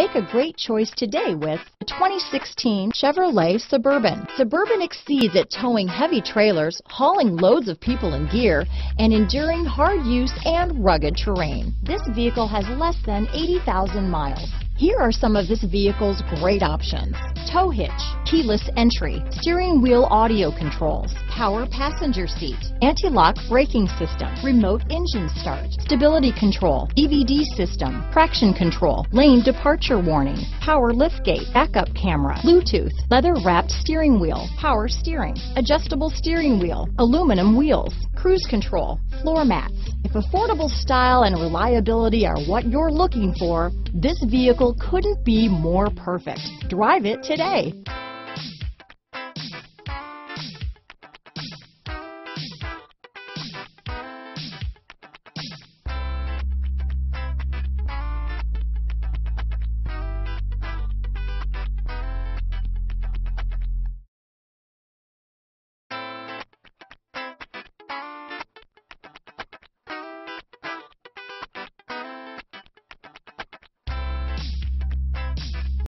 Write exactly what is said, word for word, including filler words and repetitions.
Make a great choice today with the twenty sixteen Chevrolet Suburban. Suburban exceeds at towing heavy trailers, hauling loads of people and gear, and enduring hard use and rugged terrain. This vehicle has less than eighty thousand miles. Here are some of this vehicle's great options: tow hitch, keyless entry, steering wheel audio controls, power passenger seat, anti-lock braking system, remote engine start, stability control, D V D system, traction control, lane departure warning, power liftgate, backup camera, Bluetooth, leather-wrapped steering wheel, power steering, adjustable steering wheel, aluminum wheels, cruise control, floor mats. If affordable style and reliability are what you're looking for, this vehicle couldn't be more perfect. Drive it today.